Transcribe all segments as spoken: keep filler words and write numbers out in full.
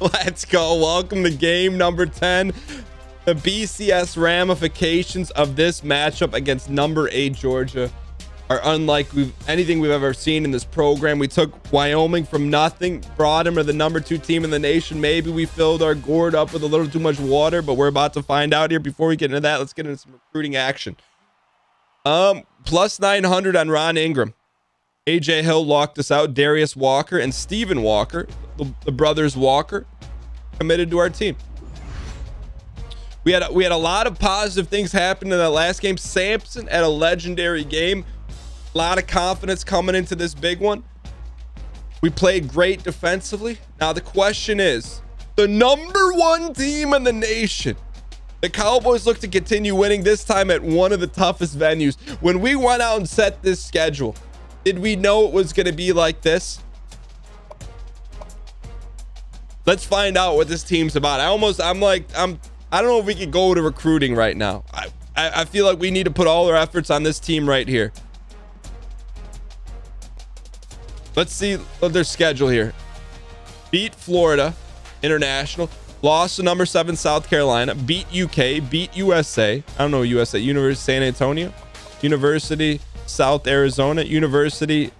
Let's go. Welcome to game number ten. The B C S ramifications of this matchup against number eight Georgia are unlike we've, anything we've ever seen in this program. We took Wyoming from nothing, brought them to the number two team in the nation. Maybe we filled our gourd up with a little too much water, but we're about to find out here. Before we get into that, let's get into some recruiting action. Um, plus nine hundred on Ron Ingram. A J Hill locked us out. Darius Walker and Stephen Walker, the, the brothers Walker, committed to our team. We had, we had a lot of positive things happen in that last game. Sampson at a legendary game. A lot of confidence coming into this big one. We played great defensively. Now the question is, the number one team in the nation. The Cowboys look to continue winning, this time at one of the toughest venues. When we went out and set this schedule, did we know it was going to be like this? Let's find out what this team's about. I almost, I'm like, I'm, I don't know if we could go to recruiting right now. I, I, I feel like we need to put all our efforts on this team right here. Let's see their schedule here. Beat Florida International. Lost to number seven South Carolina. Beat U K. Beat U S A. I don't know U S A. University of San Antonio. University South Arizona. University.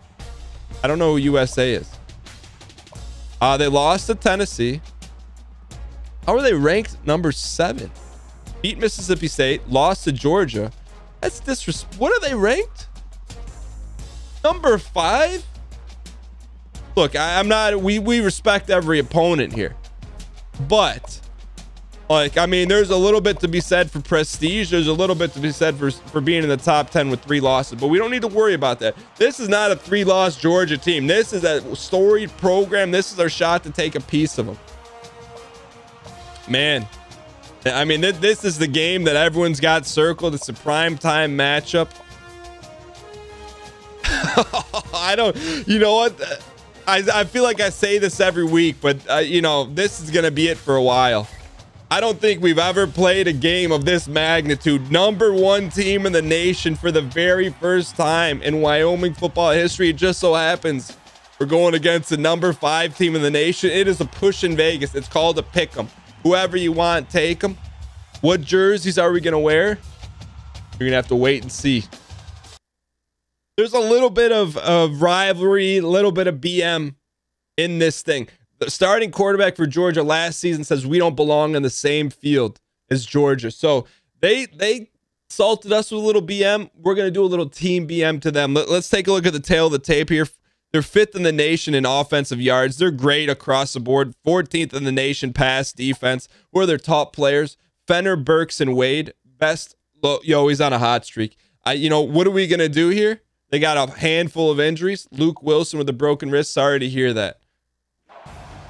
I don't know who U S A is. Uh, they lost to Tennessee. How are they ranked number seven? Beat Mississippi State. Lost to Georgia. That's disrespect. What are they ranked? Number five? Look, I, I'm not. We we respect every opponent here. But, like, I mean, there's a little bit to be said for prestige. There's a little bit to be said for, for being in the top ten with three losses. But we don't need to worry about that. This is not a three-loss Georgia team. This is a storied program. This is our shot to take a piece of them. Man, I mean, th this is the game that everyone's got circled. It's a primetime matchup. I don't, you know what? I, I feel like I say this every week, but uh, you know, this is going to be it for a while. I don't think we've ever played a game of this magnitude. Number one team in the nation for the very first time in Wyoming football history. It just so happens we're going against the number five team in the nation. It is a push in Vegas. It's called a pick 'em. Whoever you want, take them. What jerseys are we going to wear? You're going to have to wait and see. There's a little bit of, of rivalry, a little bit of B M in this thing. The starting quarterback for Georgia last season says we don't belong in the same field as Georgia. So they they salted us with a little B M. We're going to do a little team B M to them. Let, let's take a look at the tail of the tape here. They're fifth in the nation in offensive yards. They're great across the board. fourteenth in the nation pass defense. We're their top players. Fenner, Burks, and Wade. Best. Yo, he's on a hot streak. I, you know, what are we going to do here? They got a handful of injuries. Luke Wilson with a broken wrist. Sorry to hear that.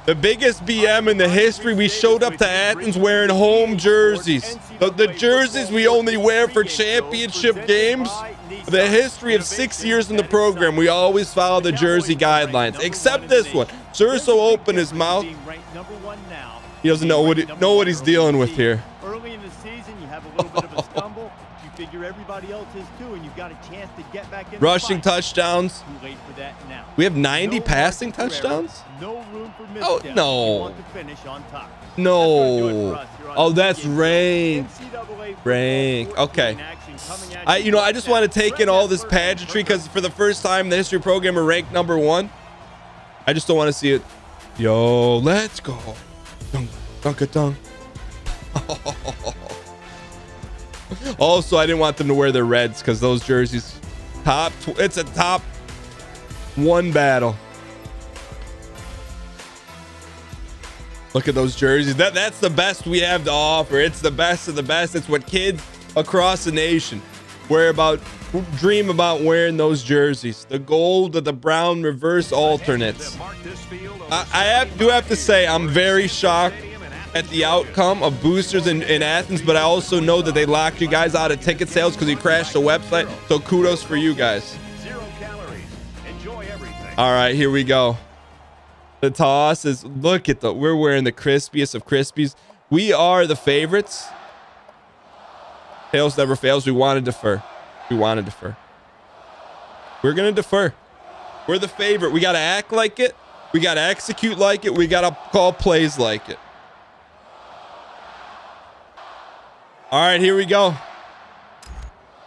The biggest B M in the history. We showed up to Athens wearing home jerseys. The, the jerseys we only wear for championship games. The history of six years in the program, we always follow the jersey guidelines. Except this one. Surso opened his mouth. He doesn't know what, he, know what he's dealing with here. Early in the season, you have a little bit of a stumble. Figure everybody else is too, and you've got a chance to get back in. Rushing touchdowns. Too late for that now. We have ninety no passing touchdowns. No room for oh no! You want to finish on top. No! That's oh, that's rank. Rank. Okay. I, you know, I just want to take in all this pageantry because for the first time in the history program, we're ranked number one. I just don't want to see it. Yo, let's go. Dunk, dunk, a dunk. Also, I didn't want them to wear their reds because those jerseys top. It's a top one battle. Look at those jerseys. That that's the best we have to offer. It's the best of the best. It's what kids across the nation wear about, dream about wearing those jerseys. The gold of the brown reverse alternates. I, I have, do have to say I'm very shocked at the outcome of boosters in, in Athens, but I also know that they locked you guys out of ticket sales because you crashed the website. So kudos for you guys. Zero calories. Enjoy everything. All right, here we go. The toss is, look at the, we're wearing the crispiest of crispies. We are the favorites. Tails never fails. We want to defer. We want to defer. We're going to defer. We're the favorite. We got to act like it. We got to execute like it. We got to call plays like it. All right, here we go.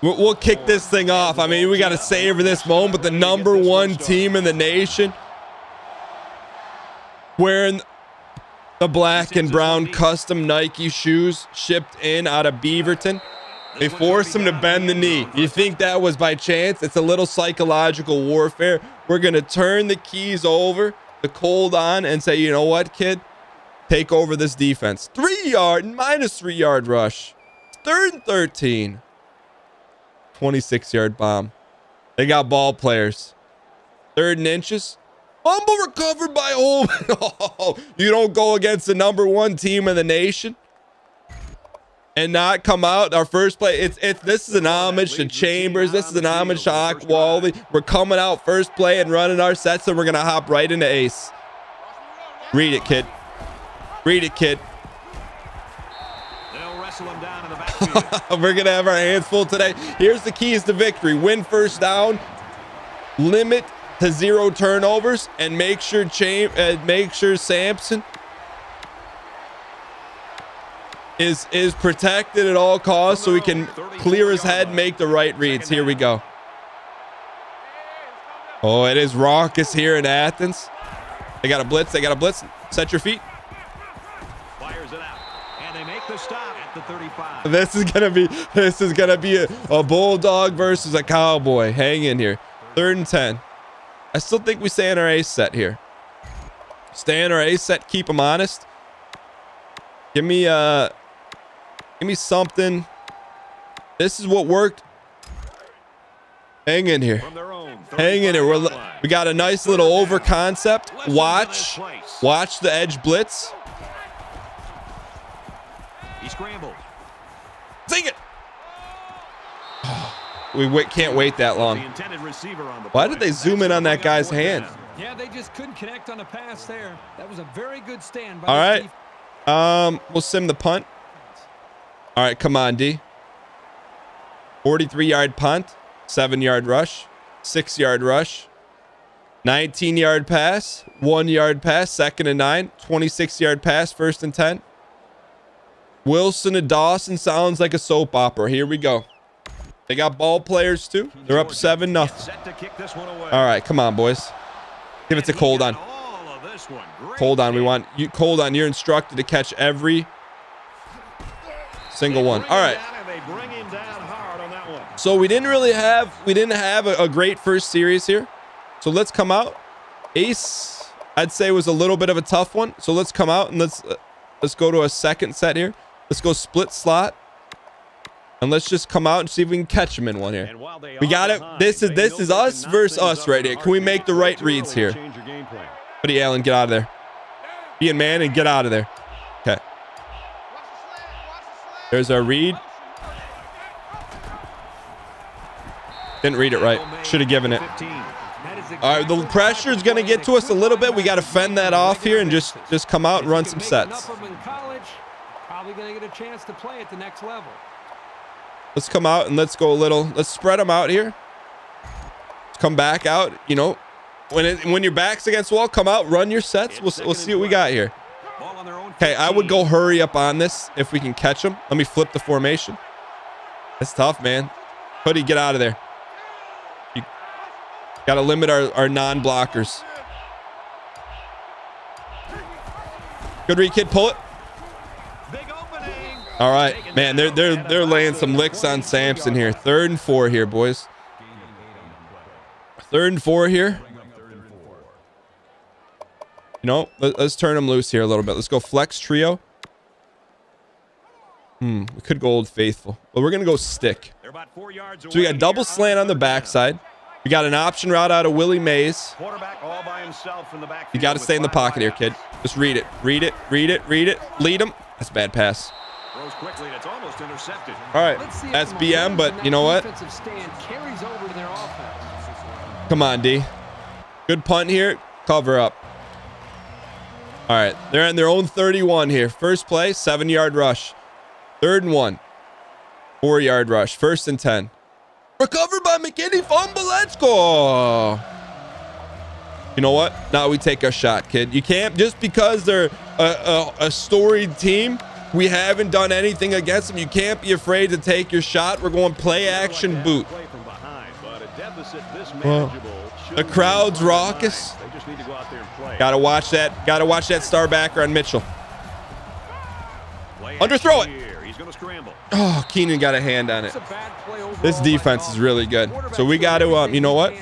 We'll kick this thing off. I mean, we got to savor this moment. The number one team in the nation, wearing the black and brown custom Nike shoes shipped in out of Beaverton. They forced him to bend the knee. You think that was by chance? It's a little psychological warfare. We're going to turn the keys over, the cold on, and say, you know what, kid? Take over this defense. Three-yard, minus three-yard rush. Third and thirteen. twenty-six-yard bomb. They got ball players. Third and inches. Fumble recovered by Holman. Oh, you don't go against the number one team in the nation and not come out our first play. It's it's this is an homage to Chambers. This is an homage to Ockwally. We're coming out first play and running our sets, and we're gonna hop right into Ace. Read it, kid. Read it, kid. They'll wrestle him down in the backfield. We're gonna have our hands full today. Here's the keys to victory: win first down, limit to zero turnovers, and make sure Cham uh, make sure Sampson is is protected at all costs so he can clear his head, make the right reads. Here we go. Oh, it is raucous here in Athens. They got a blitz. They got a blitz. Set your feet. Fires it out, and they make the stop at the thirty-five. This is gonna be this is gonna be a, a bulldog versus a cowboy. Hang in here. Third and ten. I still think we stay in our A set here. Stay in our A set. Keep them honest. Give me uh. Give me something. This is what worked. Hang in here. Hang in here. We're, we got a nice little over concept. Watch. Watch the edge blitz. He scrambled. Zing it. We wait, can't wait that long. Why did they zoom in on that guy's hand? Yeah, they just couldn't connect on the pass there. That was a very good stand by. All right. Um, we'll sim the punt. All right, come on, D. forty-three-yard punt, seven-yard rush, six-yard rush, nineteen-yard pass, one-yard pass, second and nine, twenty-six-yard pass, first and ten. Wilson to Dawson sounds like a soap opera. Here we go. They got ball players, too. They're up seven nothing. All right, come on, boys. Give it to Koldan. Koldan, we want you. Koldan, you're instructed to catch every single one. All right. So we didn't really have, we didn't have a, a great first series here. So let's come out. Ace, I'd say, was a little bit of a tough one. So let's come out and let's, uh, let's go to a second set here. Let's go split slot. And let's just come out and see if we can catch him in one here. We got it. This is this is us versus us right here. Can we make the right reads here? Buddy Allen, get out of there. Be a man and get out of there. Okay. There's our read. Didn't read it right. Should have given it. All right, the pressure is going to get to us a little bit. We got to fend that off here and just just come out and run some sets. Probably going to get a chance to play at the next level. Let's come out and let's go a little. Let's spread them out here. Let's come back out. You know, when it, when your back's against the wall, come out, run your sets. We'll we'll see what we got here. Okay, I would go hurry up on this if we can catch them. Let me flip the formation. That's tough, man. Hoodie, get out of there. You got to limit our our non-blockers. Good read, kid. Pull it. All right, man, they're they're they're laying some licks on Sampson here. Third and four here, boys. Third and four here. You know, let, let's turn them loose here a little bit. Let's go flex trio. Hmm, we could go old faithful, but we're gonna go stick. So we got double slant on the backside. We got an option route out of Willie Mays. You got to stay in the pocket here, kid. Just read it, read it, read it, read it. Lead him. That's a bad pass. Quickly, that's almost intercepted. All right, that's B M, but you know what? Come on, D. Good punt here. Cover up. All right, they're in their own thirty-one here. First play, seven-yard rush. Third and one. Four-yard rush. First and ten. Recovered by McKinney. Fumble. Let's go. you know what? Now we take a shot, kid. You can't, just because they're a, a, a storied team, we haven't done anything against them. You can't be afraid to take your shot. We're going play action boot. Well, the crowd's raucous. Gotta watch that. Gotta watch that star backer on Mitchell. Underthrow it. He's gonna scramble. Oh, Keenan got a hand on it. This defense is really good. So we got to, um, you know what?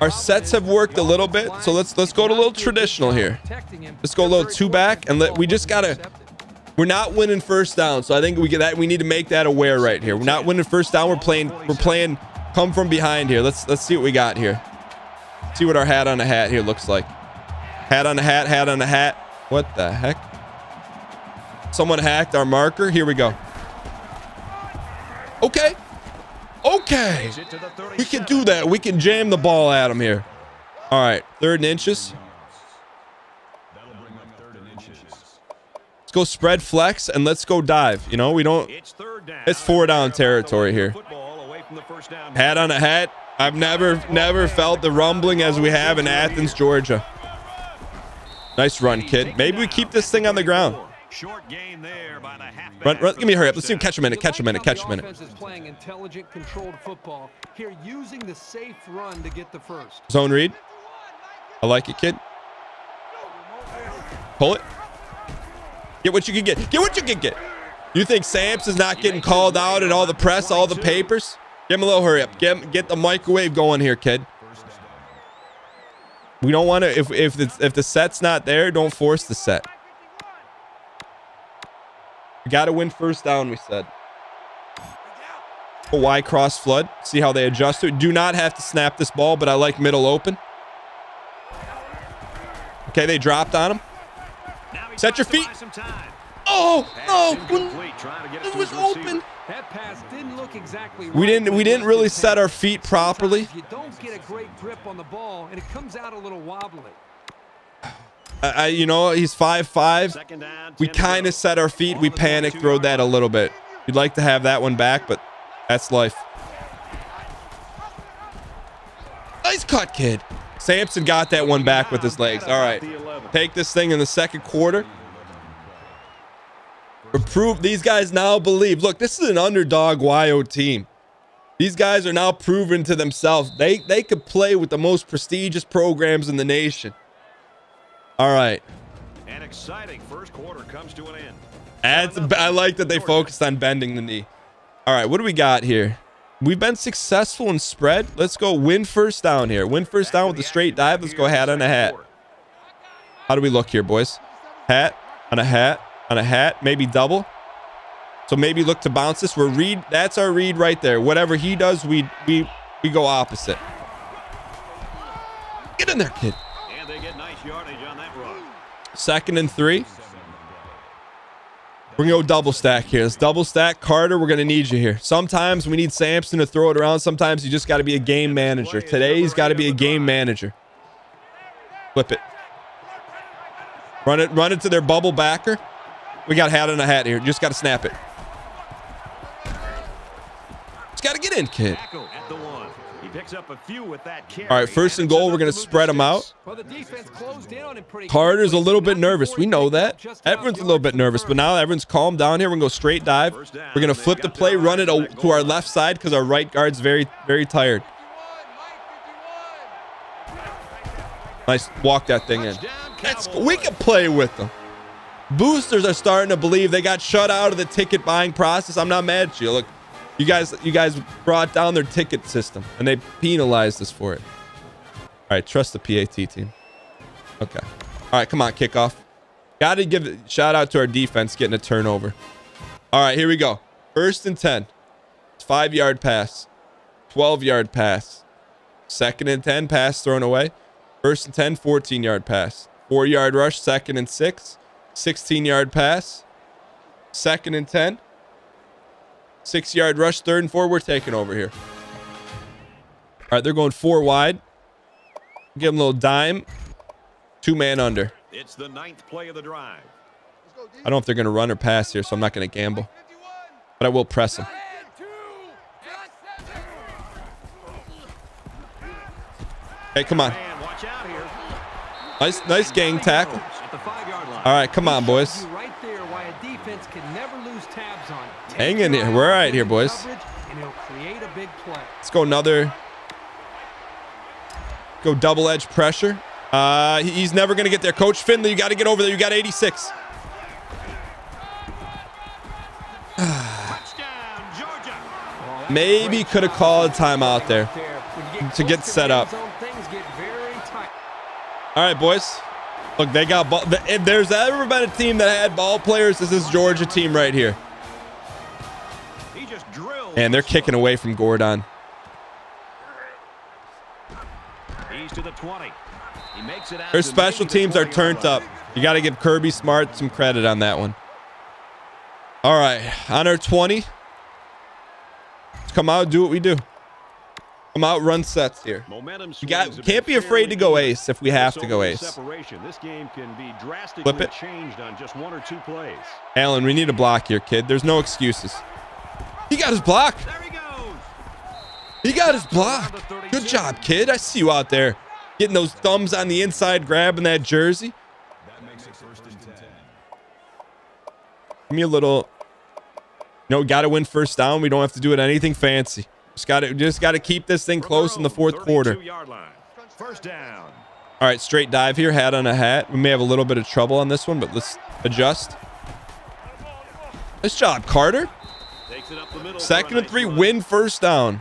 Our sets have worked a little bit. So let's let's go to a little traditional here. Let's go a little two back and let, we just gotta. We're not winning first down, so I think we get that. We need to make that aware right here. We're not winning first down. We're playing. We're playing. Come from behind here. Let's let's see what we got here. See what our hat on a hat here looks like. Hat on a hat. Hat on a hat. What the heck? Someone hacked our marker. Here we go. Okay. Okay. We can do that. We can jam the ball at him here. All right. Third and inches. Let's go spread flex and let's go dive. You know, we don't. It's four down territory here. Hat on a hat. I've never, never felt the rumbling as we have in Athens, Georgia. Nice run, kid. Maybe we keep this thing on the ground. Short gain there by the halfback. Run, run, give me a hurry up. Let's see him catch a minute, catch a minute, catch a minute. The offense is playing intelligent, controlled football. Here using the safe run to get the first. Zone read. I like it, kid. Pull it. Get what you can get. Get what you can get. You think Sampson is not getting called out in all the press, all the papers? Give him a little hurry up. Get him, get the microwave going here, kid. We don't want to. If if the, if the set's not there, don't force the set. We got to win first down, we said. A Y cross flood. See how they adjust to it. Do not have to snap this ball, but I like middle open. Okay, they dropped on him. Set your feet. Oh, no. It was open. That pass didn't look exactly right. We didn't we didn't really set our feet properly. You don't get a great grip on the ball, and it comes out a little wobbly. I, you know, he's five five. We kind of set our feet. We panicked, throw that a little bit. You'd like to have that one back, but that's life. Nice cut, kid. Sampson got that one back with his legs. All right. Take this thing in the second quarter. Prove these guys now believe. Look, this is an underdog Y O team. These guys are now proven to themselves. They, they could play with the most prestigious programs in the nation. All right. An exciting first quarter comes to an end. That's, I like that they focused on bending the knee. All right, what do we got here? We've been successful in spread. Let's go win first down here. Win first down with a straight dive. Let's go hat on a hat. How do we look here, boys? Hat on a hat on a hat. Maybe double. So maybe look to bounce this. We're read. That's our read right there. Whatever he does, we we we go opposite. Get in there, kid. Second and three. We're going to go double stack here. Let's double stack. Carter, we're going to need you here. Sometimes we need Sampson to throw it around. Sometimes you just got to be a game manager. Today, he's got to be a game manager. Flip it. Run it, run it to their bubble backer. We got hat on a hat here. Just got to snap it. Just got to get in, kid. Picks up a few with that carry. All right, first and goal. We're going to spread them out. Carter's a little bit nervous. We know that. Everyone's a little bit nervous, but now everyone's calmed down here. We're going to go straight dive. We're going to flip the play, run it to our left side because our right guard's very, very tired. Nice. Walk that thing in. That's, we can play with them. Boosters are starting to believe. They got shut out of the ticket buying process. I'm not mad at you. Look. You guys, you guys brought down their ticket system, and they penalized us for it. All right, trust the P A T team. Okay. All right, come on, kickoff. Got to give a shout out to our defense getting a turnover. All right, here we go. First and ten. Five-yard pass. twelve-yard pass. Second and ten, pass thrown away. First and ten, fourteen-yard pass. Four-yard rush, second and six. sixteen-yard pass. Second and ten. Six-yard rush, third and four. We're taking over here. All right, they're going four wide. Give them a little dime. Two-man under. It's the ninth play of the drive. I don't know if they're going to run or pass here, so I'm not going to gamble. But I will press them. Hey, come on. Nice, nice gang tackle. All right, come on, boys. Hang in here. We're all right here, boys. Let's go another. Go double edge pressure. Uh, he's never going to get there. Coach Finley, you got to get over there. You got eighty-six. Maybe could have called a timeout there to get set up. All right, boys. Look, they got ball. If there's ever been a team that had ball players, this is Georgia team right here. And they're kicking away from Gordon. Their special teams are turned up. You got to give Kirby Smart some credit on that one. All right, on our twenty. Let's come out, do what we do. Come out, run sets here. You got, can't be afraid to go ace if we have to go ace. Flip it. Allen, we need a block here, kid. There's no excuses. He got his block. He got his block. Good job, kid. I see you out there getting those thumbs on the inside, grabbing that jersey. Give me a little. No, got to win first down. We don't have to do it anything fancy. Just got to just got to keep this thing close in the fourth quarter. First down. All right, straight dive here. Hat on a hat. We may have a little bit of trouble on this one, but let's adjust. Nice job, Carter. Second and three, win first down.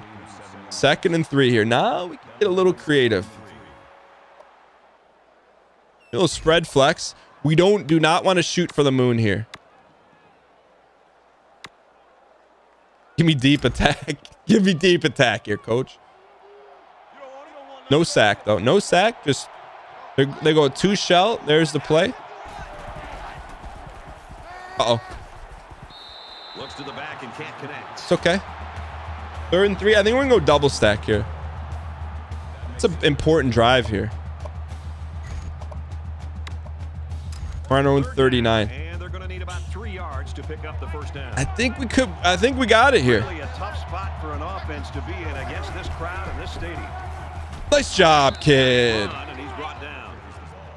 Second and three here. Now we can get a little creative. A little spread flex. We don't do not want to shoot for the moon here. Give me deep attack. Give me deep attack here, coach. No sack, though. No sack. Just they, they go two shell. There's the play. Uh-oh. Looks to the back and can't connect. It's okay. Third and three. I think we're going to go double stack here. It's an important drive here. We're on our own thirty-nine. And they're going to need about three yards to pick up the first down. I think we could. I think we got it here. Really a tough spot for an offense to be in against this crowd and this stadium. Nice job, kid.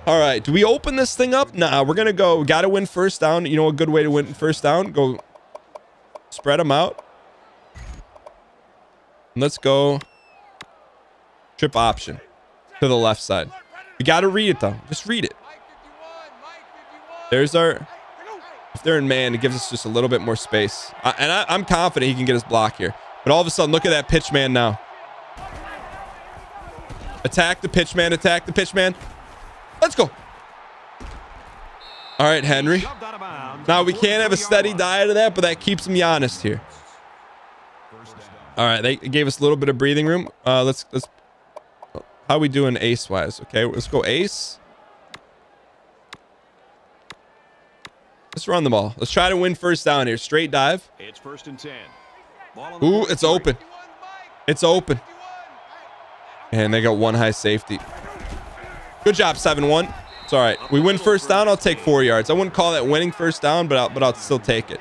All right. Do we open this thing up? Nah, we're going to go. Got to win first down. You know, a good way to win first down. Go. Spread them out. And let's go trip option to the left side. We got to read it, though. Just read it. There's our... If they're in man, it gives us just a little bit more space. I, and I, I'm confident he can get his block here. But all of a sudden, look at that pitch man now. Attack the pitch man. Attack the pitch man. Let's go. All right, Henry. Now, we can't have a steady diet of that, but that keeps me honest here. All right, they gave us a little bit of breathing room. Uh, let's let's. How are we doing ace-wise? Okay, let's go ace. Let's run the ball. Let's try to win first down here. Straight dive. It's first and ten. Ooh, it's open. It's open. And they got one high safety. Good job, seven one. It's all right. We win first down. I'll take four yards. I wouldn't call that winning first down, but I'll, but I'll still take it.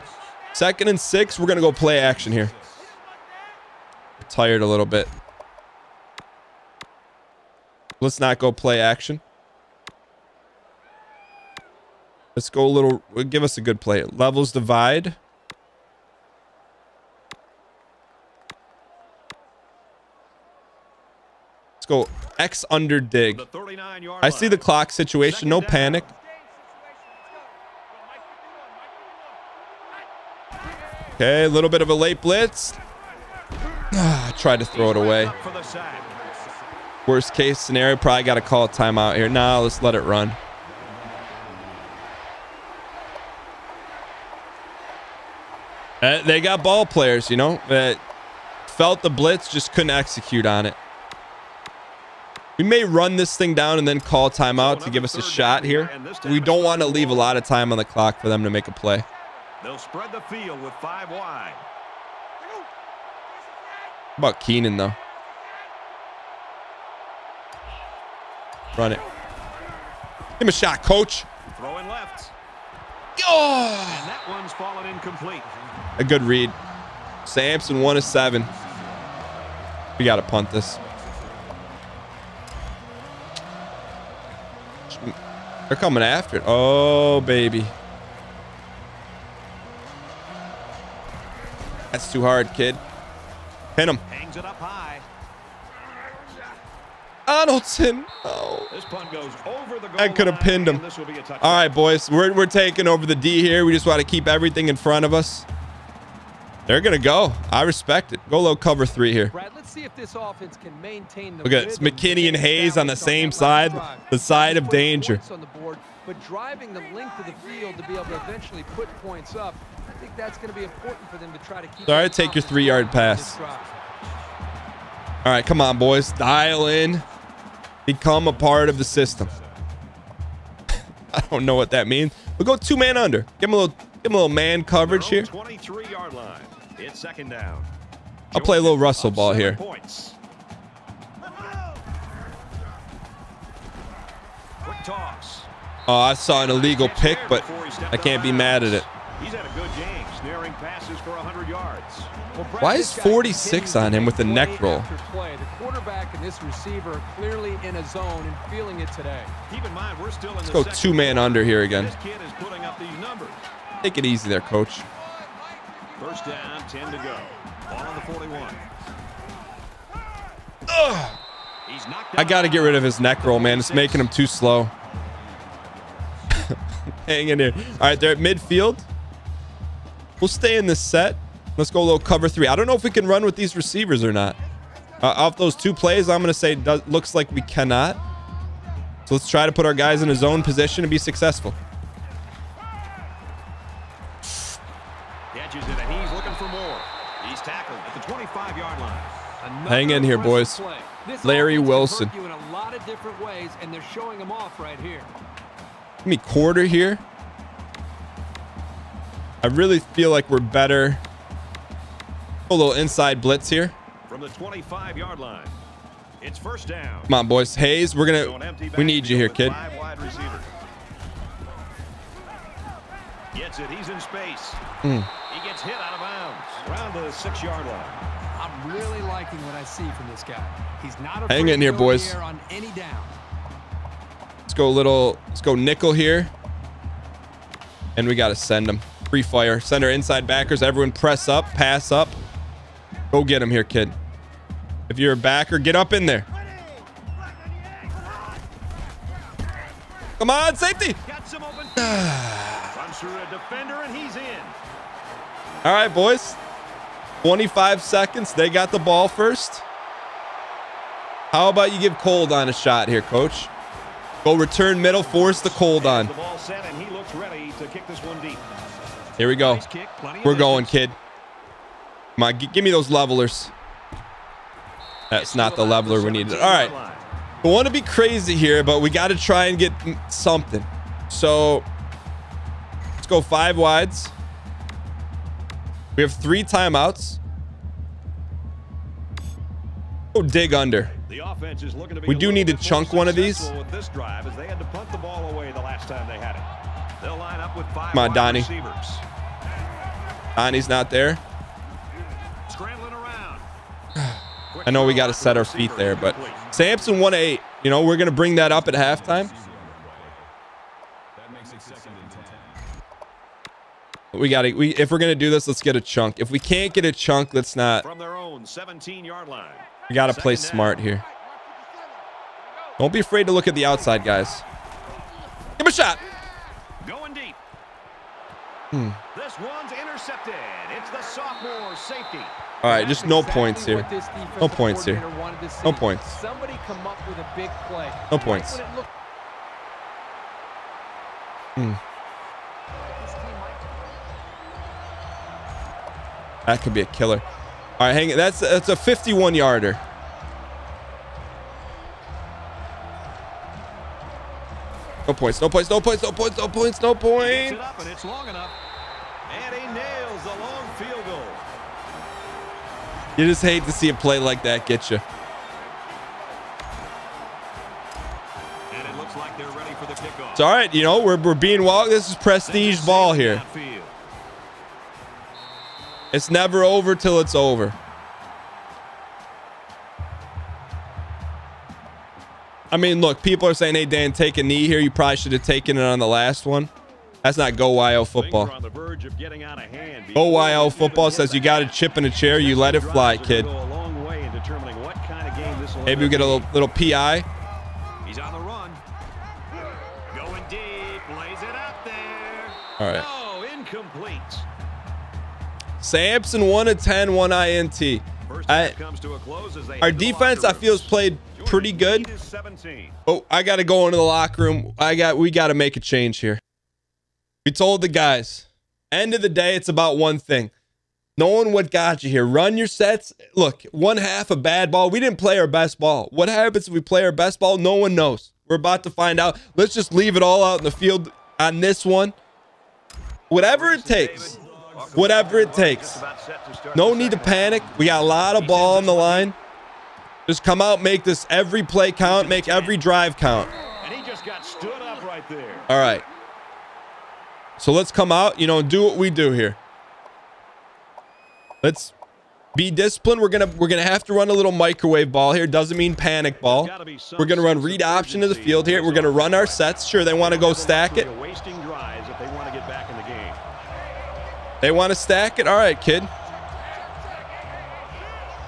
Second and six. We're going to go play action here. I'm tired a little bit. Let's not go play action. Let's go a little. Give us a good play. Levels divide. Go X under dig. I see the clock situation. No panic. Okay, a little bit of a late blitz. Ah, tried to throw it away. Worst case scenario, probably got to call a timeout here. Nah, let's let it run. Uh, they got ball players, you know, that felt the blitz, just couldn't execute on it. We may run this thing down and then call timeout to give us a shot here. We don't want to leave a lot of time on the clock for them to make a play. They'll spread the field with five wide. How about Keenan, though? Run it. Give him a shot, coach. Throwing left. Oh! And that one's fallen incomplete. A good read. Sampson, one of seven. We got to punt this. They're coming after it. Oh, baby. That's too hard, kid. Pin him. Hangs it up high. Donaldson. Oh. This punt goes over the goal. I could have pinned him. All right, boys. We're, we're taking over the D here. We just want to keep everything in front of us. They're going to go. I respect it. Go low cover three here. Brad, let's see if this offense can maintain the Look at it's McKinney and Hayes on the same side, the side of danger. On the board, but driving the length of the field to be able to eventually put points up, I think that's going to be important for them to try to keep. All right, take your three-yard pass. All right, come on, boys. Dial in. Become a part of the system. I don't know what that means. We'll go two man under. Give him a little, give him a little man coverage here. twenty-three yard line. It's second down. I'll play a little Russell ball here. Points. Quick toss. Oh, I saw an illegal pick, but I can't be mad at it. He's had a good game, snaring passes for one hundred yards. Why is forty-six on him with the neck roll? The quarterback and this receiver are clearly in a zone and feeling it today. Keep in mind, we're still in Let's go two man under here again. This kid is putting up these numbers. Take it easy there, coach. First down, ten to go. Ball on the forty-one. Ugh. He's knocked I got to get rid of his neck roll, man. It's making him too slow. Hang in there. All right, they're at midfield. We'll stay in this set. Let's go a little cover three. I don't know if we can run with these receivers or not. Uh, off those two plays, I'm going to say does, looks like we cannot. So let's try to put our guys in a zone position and be successful. Catches it and he's looking for more. He's tackled at the twenty-five yard line. Another Hang in here, boys. Larry Wilson. You in a lot of different ways, and they're showing him off right here. Give me quarter here. I really feel like we're better. A little inside blitz here. From the twenty-five yard line, it's first down. Come on, boys. Hayes, we're gonna. We need you here, kid. Gets it. He's in space. Mm. He gets hit out of bounds. Around the six yard line. I'm really liking what I see from this guy. He's not. Hang in here, boys. On any down. Let's go a little. Let's go nickel here. And we gotta send him. Free fire. Send our inside backers. Everyone press up. Pass up. Go get him here, kid. If you're a backer, get up in there. Come on, safety. All right, boys. twenty-five seconds. They got the ball first. How about you give Koldan a shot here, coach? Go return middle. Force the Koldan. Here we go. We're going, kid. Come on, give me those levelers. That's not the leveler we needed. All right. We want to be crazy here, but we got to try and get something. So let's go five wides. We have three timeouts. Go dig under. The offense is looking to be we do need to chunk one of these. With this drive, as they had to punt the ball away the last time they had it. They'll line up with five. Come on, Donnie. Receivers. Donnie's not there. Scrambling around. I know we got to set our feet there, but Sampson one eight. You know, we're going to bring that up at halftime. That makes it second and ten. We got to, we, if we're going to do this, let's get a chunk. If we can't get a chunk, let's not. From their own seventeen yard line. We got to play smart here. Don't be afraid to look at the outside, guys. Give him a shot. Going deep. Hmm. This one's intercepted. It's the sophomore safety. All right, just no points here. No points here. No points. Somebody come up with a big play. No points. Hmm. That could be a killer. All right, hang it. That's that's a fifty-one yarder. No points, no points, no points, no points, no points, no points. He gets it up and it's long enough. And he nails the long field goal. You just hate to see a play like that get you. And it looks like they're ready for the kickoff. It's all right, you know, we're, we're being wild. This is prestige ball here. It's never over till it's over. I mean, look, people are saying, hey, Dan, take a knee here. You probably should have taken it on the last one. That's not Go Y O football. Go Y O football says you got a chip in a chair. You let it fly, kid. Maybe we get a little, little P I. He's on the run. Going deep. Lays it up there. All right. Oh, incomplete. Sampson, one of ten, one I N T. I, our defense, I feel, has played pretty good. Oh, I got to go into the locker room. I got, we got to make a change here. We told the guys, end of the day, it's about one thing. Knowing what got you here. Run your sets. Look, one half a bad ball. We didn't play our best ball. What happens if we play our best ball? No one knows. We're about to find out. Let's just leave it all out in the field on this one. Whatever it takes. Whatever it takes. No need to panic. We got a lot of ball on the line. Just come out, make this every play count, make every drive count. And he just got stood up right there. All right. So let's come out, you know, do what we do here. Let's be disciplined. We're gonna we're gonna have to run a little microwave ball here. Doesn't mean panic ball. We're gonna run read option to the field here. We're gonna run our sets. Sure, they want to go stack it. They want to stack it. All right, kid.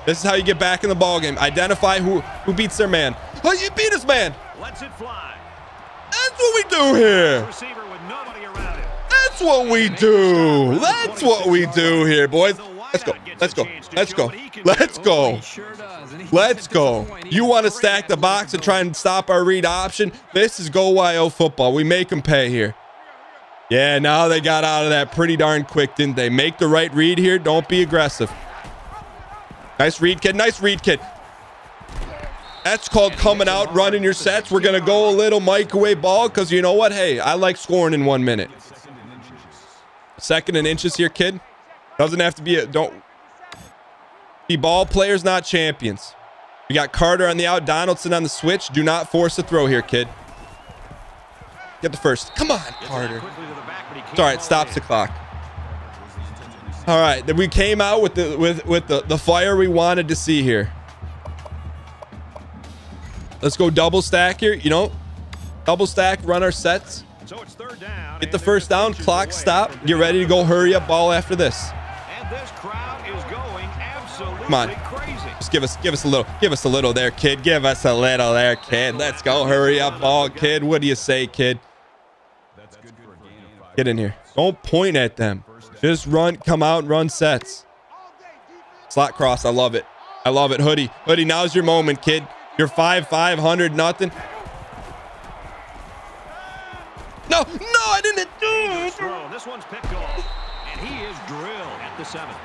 This is how you get back in the ball game. Identify who who beats their man. Oh, you beat us, man. Let's it fly. That's what we do here. That's what we do. That's what we do here, boys. Let's go. Let's go. Let's go. Let's go. Let's go. You want to stack the box and try and stop our read option? This is Go Y O football. We make them pay here. Yeah, now they got out of that pretty darn quick, didn't they? Make the right read here. Don't be aggressive. Nice read, kid. Nice read, kid. That's called coming out, running your sets. We're going to go a little microwave ball because you know what? Hey, I like scoring in one minute. Second and inches here, kid. Doesn't have to be a... Don't... Be ball players, not champions. We got Carter on the out. Donaldson on the switch. Do not force the throw here, kid. Get the first. Come on, Carter. It's all right. Stops the clock. All right. Then we came out with the with with the the fire we wanted to see here. Let's go double stack here. You know, double stack. Run our sets. Get the first down. Clock stop. Get ready to go. Hurry up. Ball after this. Come on. Just give us give us a little give us a little there, kid. Give us a little there, kid. Let's go. Hurry up, ball, kid. What do you say, kid? Get in here. Don't point at them. Just run, come out, and run sets. Slot cross. I love it. I love it. Hoodie. Hoodie, now's your moment, kid. You're five five hundred, nothing. No, no, I didn't do it. This one's picked off. And he is drilled at the seven.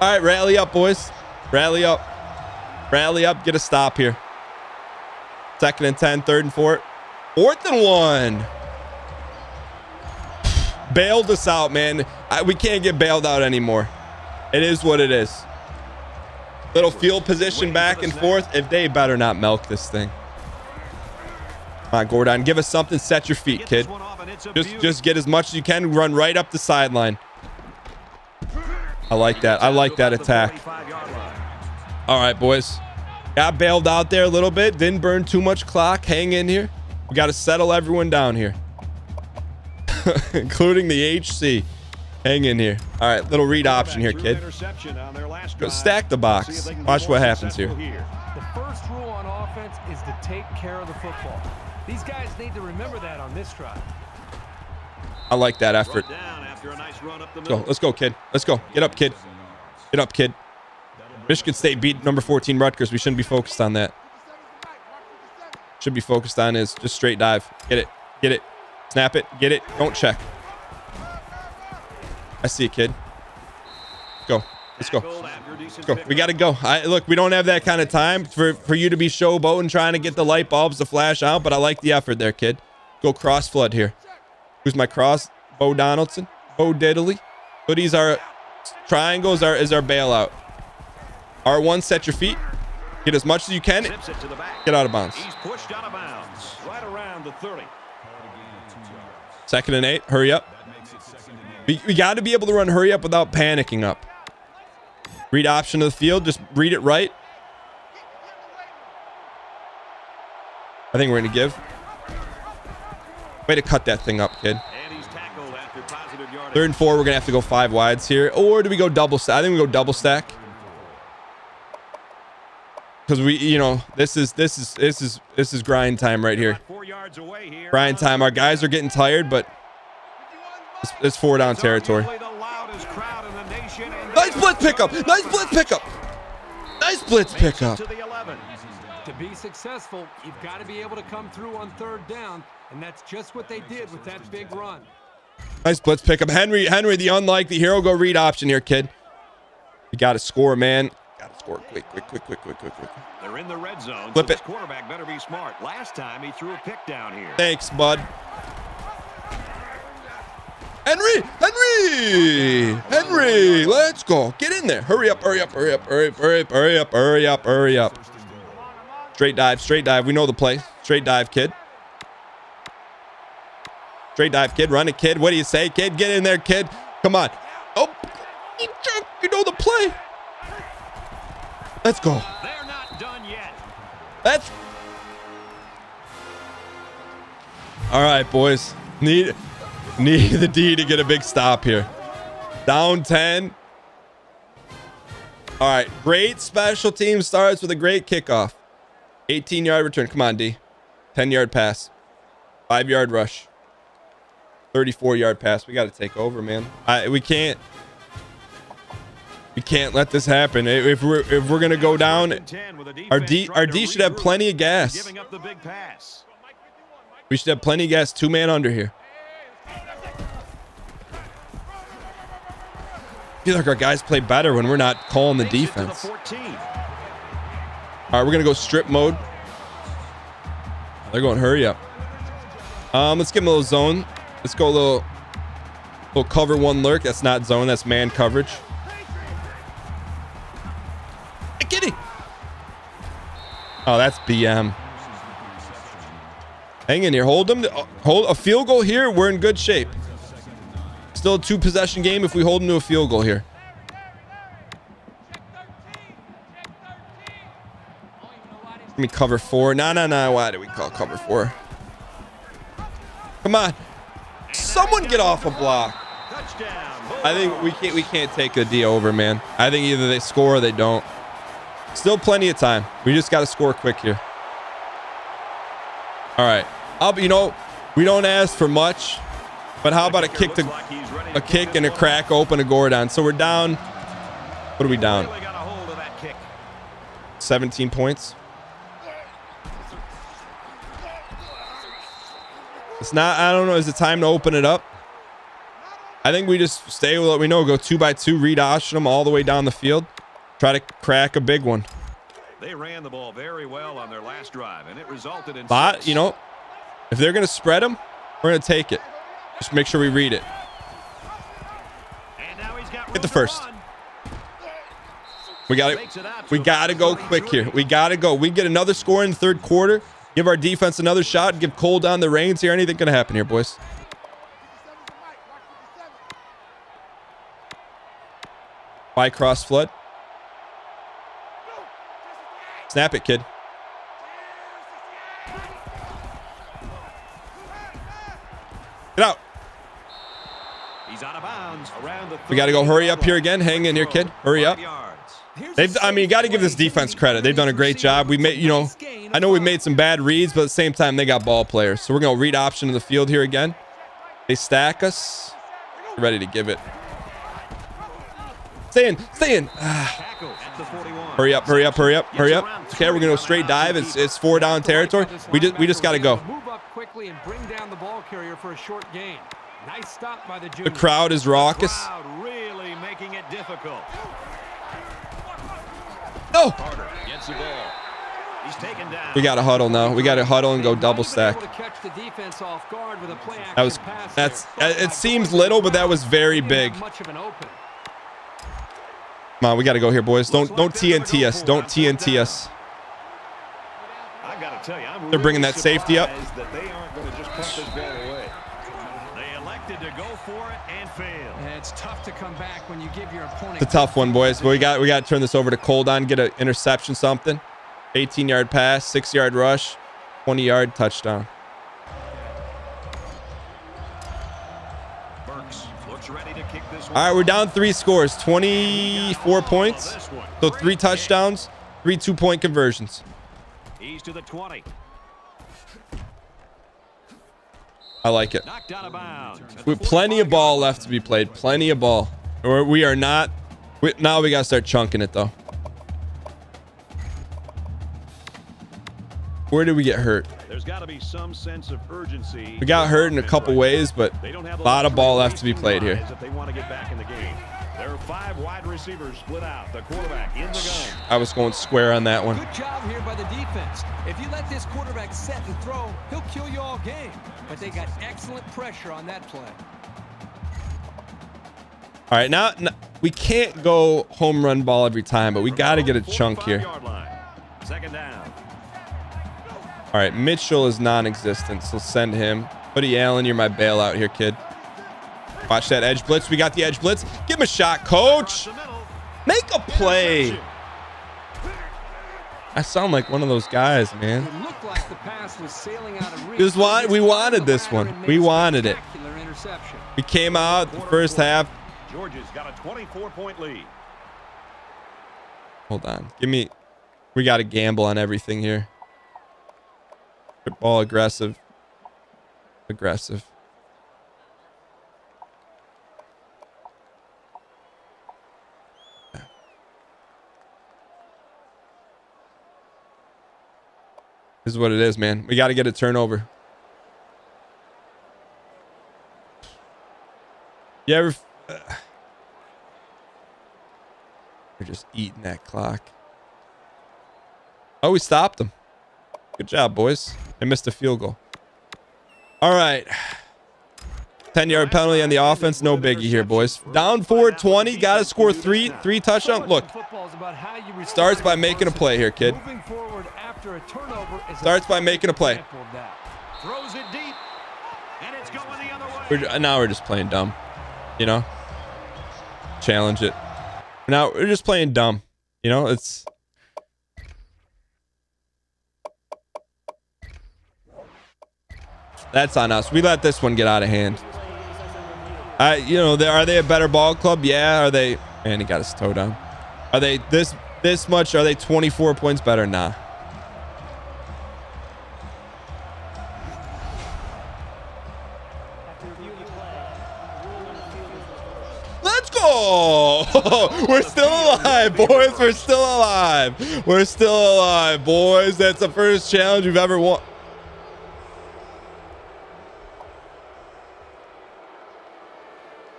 All right, rally up, boys. Rally up. Rally up. Get a stop here. Second and ten, third and four. Fourth and one. Bailed us out, man. I, we can't get bailed out anymore. It is what it is. Little field position back and forth. If they better not milk this thing. Come on, Gordon. Give us something. Set your feet, kid. Just, just get as much as you can. Run right up the sideline. I like that. I like that attack. All right, boys. Got bailed out there a little bit. Didn't burn too much clock. Hang in here. We got to settle everyone down here. Including the H C. Hang in here. All right, little read option here, kid. Go stack the box. Watch what happens here. The first rule on offense is to take care of the football. These guys need to remember that on this drive. I like that effort. Let's go. Let's go, kid. Let's go. Get up, kid. Get up, kid. Michigan State beat number fourteen Rutgers. We shouldn't be focused on that. Should be focused on is just straight dive. Get it. Get it. Snap it. Get it. Don't check. I see it, kid. Go. Let's go. Let's go. We got to go. I, look, we don't have that kind of time for, for you to be showboating, trying to get the light bulbs to flash out, but I like the effort there, kid. Go cross flood here. Who's my cross? Bo Donaldson. Bo Diddley. Hoodies are triangles are is our bailout. R one, set your feet. Get as much as you can. Get out of bounds. He's pushed out of bounds. Right around the thirty. Second and eight. Hurry up. We, we got to be able to run hurry up without panicking up. Read option of the field. Just read it right. I think we're going to give. Way to cut that thing up, kid. Third and four, we're going to have to go five wides here. Or do we go double stack? I think we go double stack. Because we, you know, this is, this is, this is, this is grind time right here. Grind time. Our guys are getting tired, but it's, it's four down territory. Nice blitz pickup. Nice blitz pickup. Nice blitz pickup. To be successful, you've got to be able to come through on third down, and that's just what they did with that big run. Nice blitz pickup. Henry, Henry, the unlikely hero. Go read option here, kid. You got to score, man. Got to score quick, quick, quick, quick, quick, quick, quick. They're in the red zone. Flip it. Quarterback better be smart. Last time he threw a pick down here. Thanks, bud. Henry, Henry, Henry. Let's go. Get in there. Hurry up, hurry up, hurry up, hurry up, hurry up, hurry up, hurry up, hurry up. Straight dive, straight dive. We know the play. Straight dive, kid. Straight dive, kid. Run it, kid. What do you say, kid? Get in there, kid. Come on. Oh, you know the play. Let's go. They're not done yet. That's all right, boys. Need need the D to get a big stop here. Down ten. All right. Great special team starts with a great kickoff. eighteen yard return. Come on, D. ten yard pass. five yard rush. thirty-four yard pass. We got to take over, man. I, we can't. We can't let this happen. If we're if we're gonna go down, our D our D should have plenty of gas. We should have plenty of gas. Two man under here. I feel like our guys play better when we're not calling the defense. All right, we're gonna go strip mode. They're going hurry up. Um, let's give them a little zone. Let's go a little, little cover one lurk. That's not zone. That's man coverage. Hey, Kitty. Oh, that's B M. Hang in here. Hold them. To, hold a field goal here. We're in good shape. Still a two possession game if we hold them to a field goal here. Let me cover four. No, no, no. Why do we call cover four? Come on. Someone get off a block. I think we can't we can't take the D over, man. I think either they score or they don't. Still plenty of time. We just got to score quick here. All right. I'll, you know, we don't ask for much, but how about a kick to a kick and a crack open a Gordon? So we're down. What are we down? seventeen points. It's not, I don't know, is it time to open it up? I think we just stay with what we know. Go two by two, read option them all the way down the field. Try to crack a big one. They ran the ball very well on their last drive, and it resulted in... But, you know, if they're going to spread them, we're going to take it. Just make sure we read it. And now he's got Get the first. We got it. We got to go quick here. We got to go. We get another score in the third quarter. Give our defense another shot. Give Cole down the reins here. Anything can happen here, boys. By cross flood. Snap it, kid. Get out. He's out of bounds. We got to go hurry up here again. Hang in here, kid. Hurry up. They've, I mean, you got to give this defense credit. They've done a great job. We made, you know, I know we made some bad reads, but at the same time, they got ball players. So we're going to read option to the field here again. They stack us. We're ready to give it. Stay in, stay in. Ah. Hurry up, hurry up, hurry up, hurry up. Okay, we're going to go straight dive. It's, it's four down territory. We just, we just got to go. Move up quickly and bring down the ball carrier for a short gain. Nice stop by the junior. The crowd is raucous. The crowd really making it difficult. No. Carter gets the ball. He's taken down. We got to huddle now. We got to huddle and go double stack. That was that's it seems little, but that was very big. Come on, we got to go here, boys. Don't don't T N T us. Don't T N T us. I got to tell you, I'm they're bringing that safety up. That they aren't going to just punt this ball away. They elected to go for it and fail. It's tough to come back when you give your opponent. It's a tough one, boys. But we got we got to turn this over to Koldan, get an interception, something. eighteen yard pass, six yard rush. twenty yard touchdown. All right, we're down three scores, twenty-four points. So three touchdowns, three two-point conversions. He's to the twenty. I like it. With plenty of ball left to be played, plenty of ball. Or we are not. We, now we gotta start chunking it though. Where did we get hurt? There's got to be some sense of urgency. We got hurt in a couple ways, but a lot of ball left to be played here. They want to get back in the game. There are five wide receivers without the quarterback in the gun. I was going square on that one. Good job here by the defense. If you let this quarterback set and throw, he'll kill you all game. But they got excellent pressure on that play. All right, now, now we can't go home run ball every time, but we got to get a chunk here. Second down. All right, Mitchell is non-existent, so send him. Buddy Allen, you're my bailout here, kid. Watch that edge blitz. We got the edge blitz. Give him a shot, coach. Make a play. I sound like one of those guys, man. This is why we wanted this one. We wanted it. We came out the first half. Georgia's got a twenty-four point lead. Hold on. Give me. We got to gamble on everything here. Ball aggressive. Aggressive. This is what it is, man. We got to get a turnover. You ever... Uh, they're just eating that clock. Oh, we stopped them. Good job, boys. They missed a field goal. All right. ten yard penalty on the offense. No biggie here, boys. Down four twenty. Got to score three. Three touchdown. Look. Starts by making a play here, kid. Starts by making a play. We're, now we're just playing dumb. You know? Challenge it. Now we're just playing dumb. You know? It's... That's on us. We let this one get out of hand. I, you know, they, are they a better ball club? Yeah. Are they? Man, he got his toe down. Are they this this much? Are they twenty-four points better? Nah. Let's go! We're still alive, boys. We're still alive. We're still alive, boys. That's the first challenge we've ever won.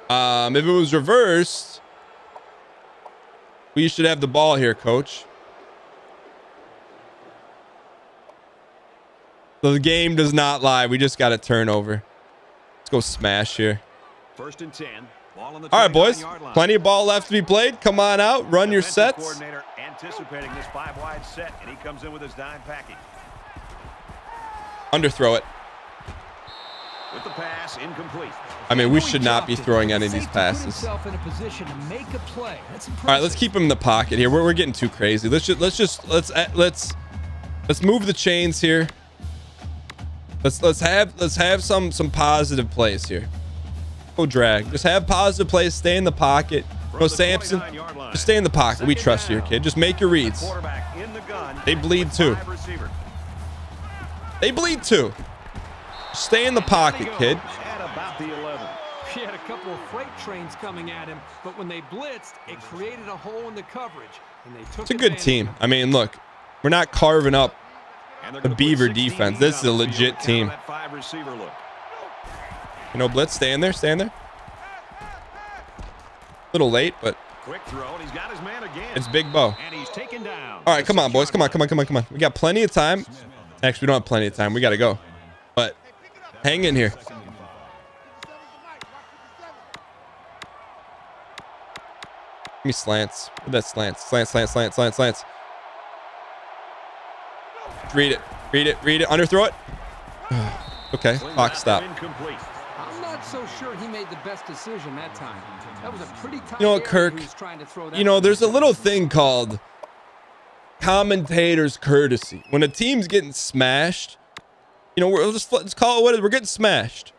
Um, if it was reversed, we should have the ball here, coach. So the game does not lie. We just got a turnover. Let's go smash here. First and ten. Ball on the All right, boys. Plenty of ball left to be played. Come on out. Run your sets. Coordinator anticipating this five wide set, and he comes in with his dime packing. Underthrow it. With the pass incomplete. I mean, we should not be throwing any of these passes. All right, let's keep him in the pocket here. We're, we're getting too crazy. Let's just let's just let's let's let's move the chains here. Let's let's have let's have some some positive plays here. Go drag. Just have positive plays. Stay in the pocket. No Sampson. Just stay in the pocket. We trust you, kid. Just make your reads. They bleed too. They bleed too. Stay in the pocket, kid. At about the eleven. He had a couple of freight trains coming at him, but when they blitzed, it created a hole in the coverage. And they took it's a good team. I mean, look, we're not carving up the Beaver defense. This is a legit team. You know, blitz, stay in there, stay in there. A little late, but it's Big Bo. All right, come on, boys. Come on, come on, come on, come on. We got plenty of time. Actually, we don't have plenty of time. We got to go. But hang in here. Give me slants. Look at that slants. Slants, slants, slants, slants, slants. Read it. Read it. Read it. Underthrow it. Okay. Clock stop. I'm not so sure he made the best decision that time. That was a pretty tough. You know what, Kirk? You know, there's a little thing called commentator's courtesy. When a team's getting smashed, You know, we'll just, let's call it what it is. We're getting smashed.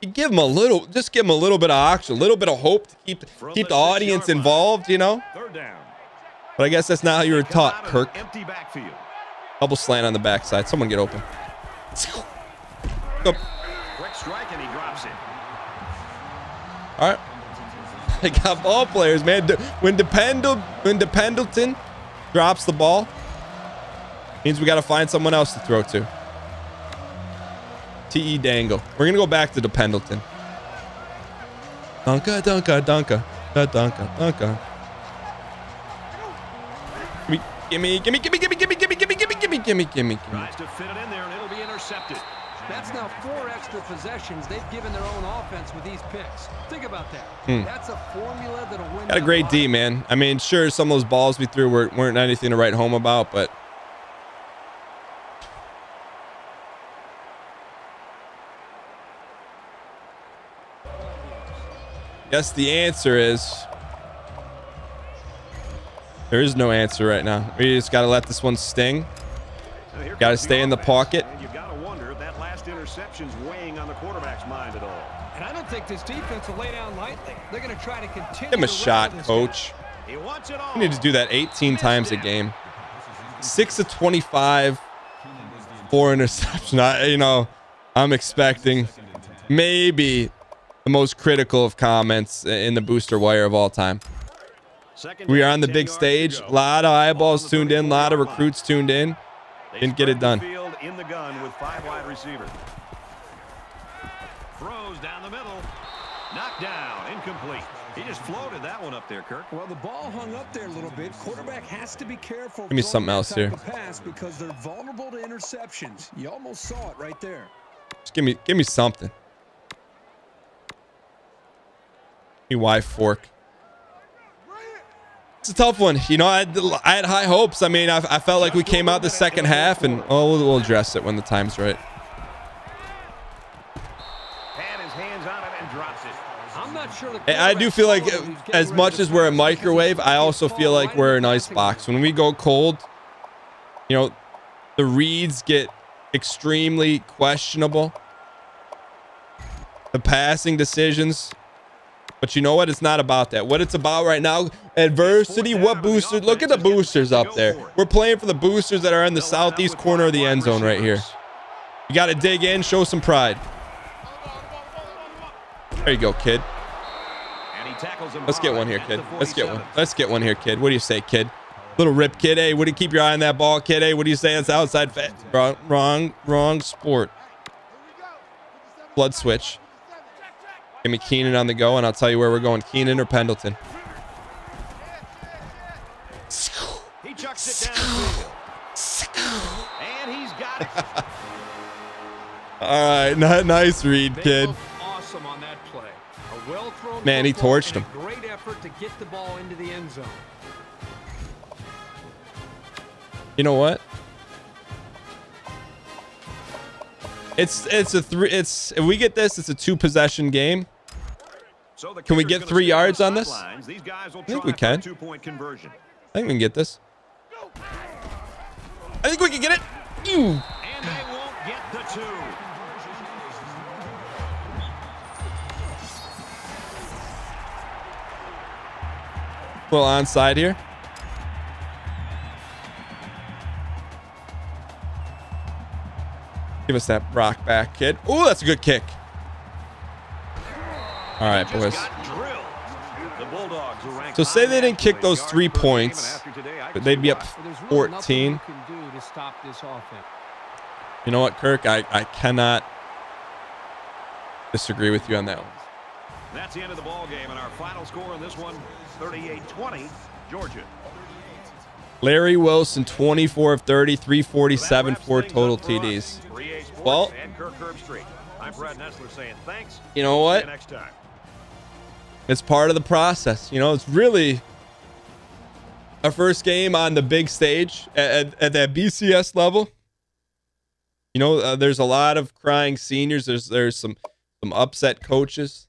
You give them a little, just give them a little bit of oxygen, a little bit of hope to keep keep the audience involved, you know. But I guess that's not how you were taught, Kirk. Double slant on the backside. Someone get open. Go. All right. They got ball players, man. When Pendleton, when Pendleton drops the ball, means we got to find someone else to throw to. T E Dangle. We're gonna go back to the Pendleton. Dunka, dunka, dunka, dunka, dunka. Gimme, gimme, gimme, gimme, gimme, gimme, gimme, gimme, gimme, gimme, gimme. Tries to fit it in there, and it'll be intercepted. That's now four extra possessions they've given their own offense with these picks. Think about that. Hmm. That's a formula that'll win. Got a great D, man. I mean, sure, some of those balls we threw weren't, weren't anything to write home about, but yes, the answer is there is no answer right now. We just got to let this one sting. Got to stay in the pocket. Interceptions weighing on the quarterback's mind at all. And I don't think this defense will lay down lightly. They're going to try to continue. Give him a shot, coach. He wants it all. You need to do that eighteen times a game. six of twenty-five, four interceptions. I, you know, I'm expecting maybe the most critical of comments in the Booster Wire of all time. We are on the big stage. A lot of eyeballs tuned in. A lot of recruits tuned in. Didn't get it done. In the gun with five wide receivers. Throws down the middle. Knocked down. Incomplete. He just floated that one up there, Kirk. Well, the ball hung up there a little bit. Quarterback has to be careful. Give me something else here. Pass because they're vulnerable to interceptions. You almost saw it right there. Just give me, give me something. Give me wide fork. It's a tough one. You know, I had, I had high hopes. I mean, I, I felt like we came out the second half, and oh, we'll, we'll address it when the time's right. I do feel like as much as we're a microwave, I also feel like we're an ice box. When we go cold, you know, the reads get extremely questionable. The passing decisions. But you know what? It's not about that. What it's about right now, adversity. What boosters? Look at the boosters up there. We're playing for the boosters that are in the southeast corner of the end zone right here. You got to dig in, show some pride. There you go, kid. Let's get one here, kid. Let's get one. Let's get one here, kid. What do you say, kid? Little rip, kid. Hey, what do you keep your eye on that ball, kid? Hey, what do you say? That's outside. Wrong, wrong, wrong sport. Blood switch. Give me Keenan on the go, and I'll tell you where we're going. Keenan or Pendleton. He chucks it down. And he's got it. All right, not nice read, kid. Awesome on that play. A well-thrown man, he torched him. Great effort to get the ball into the end zone. You know what? It's it's a three. It's if we get this, it's a two possession game. So can we get three yards on this? Lines. These guys will I think we can. I think we can get this. I think we can get it. Ew. And they won't get the two. Little onside here. Give us that rock back, kid. Oh, that's a good kick. All right, boys. So say they didn't kick those three points, but they'd be up fourteen. You know what, Kirk? I, I cannot disagree with you on that one. That's the end of the ball game, and our final score on this one, thirty-eight twenty, Georgia. Larry Wilson, twenty-four of thirty, three forty-seven, four total T Ds. Well, you know what? It's part of the process. You know, it's really our first game on the big stage at, at, at that B C S level. You know, uh, there's a lot of crying seniors. There's there's some some upset coaches.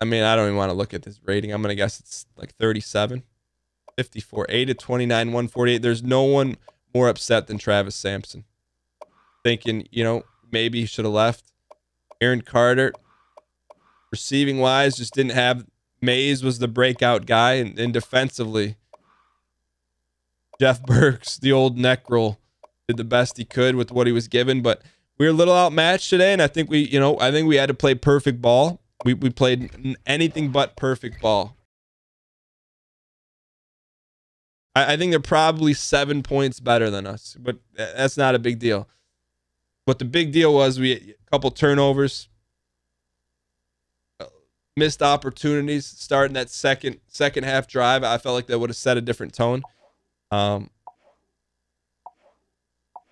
I mean, I don't even want to look at this rating. I'm going to guess it's like thirty-seven, fifty-four, eight of twenty-nine, one forty-eight. There's no one more upset than Travis Sampson, thinking, you know, maybe he should have left. Aaron Carter, receiving wise, just didn't have. Mays was the breakout guy, and, and defensively, Jeff Burks, the old neck roll, did the best he could with what he was given. But we were a little outmatched today, and I think we, you know, I think we had to play perfect ball. We we played anything but perfect ball. I, I think they're probably seven points better than us, but that's not a big deal. But the big deal was we had a couple turnovers, missed opportunities starting that second second half drive. I felt like that would have set a different tone. Um,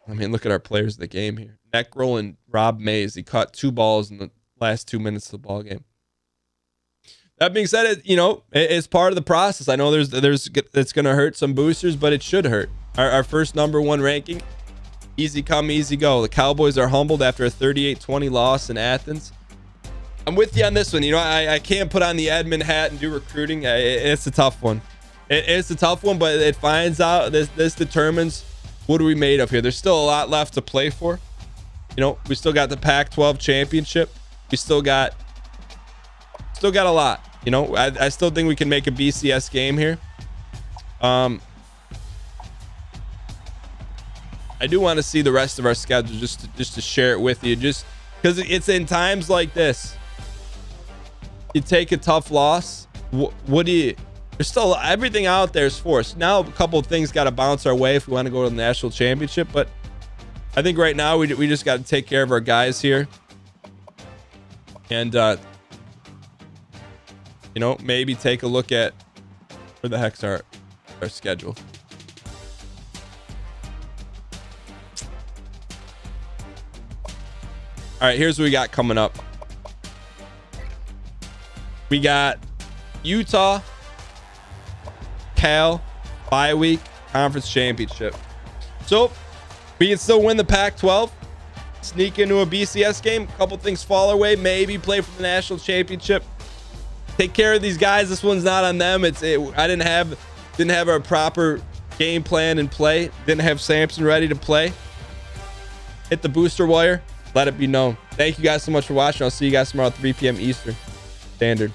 I mean, look at our players of the game here. Neckrell and Rob Mays. He caught two balls in the last two minutes of the ball game. That being said, it, you know, it, it's part of the process. I know there's there's it's going to hurt some boosters, but it should hurt. Our, our first number one ranking, easy come, easy go. The Cowboys are humbled after a thirty-eight twenty loss in Athens. I'm with you on this one. You know, I, I can't put on the admin hat and do recruiting. I, it's a tough one. It, it's a tough one, but it finds out. This this determines what are we made of here. There's still a lot left to play for. You know, we still got the Pac twelve championship. We still got, still got a lot. You know, I, I still think we can make a B C S game here. Um, I do want to see the rest of our schedule just to, just to share it with you. Just because it's in times like this. You take a tough loss. What, what do you? There's still everything out there is forced. Now a couple of things got to bounce our way if we want to go to the national championship. But I think right now we we just got to take care of our guys here, and uh, you know, maybe take a look at where the heck's our our schedule. All right, here's what we got coming up. We got Utah, Cal, bye week, conference championship. So we can still win the Pac twelve, sneak into a B C S game, a couple things fall our way, maybe play for the national championship. Take care of these guys. This one's not on them. It's it, I didn't have didn't have our proper game plan in play. Didn't have Sampson ready to play. Hit the booster wire. Let it be known. Thank you guys so much for watching. I'll see you guys tomorrow at three P M Eastern Standard.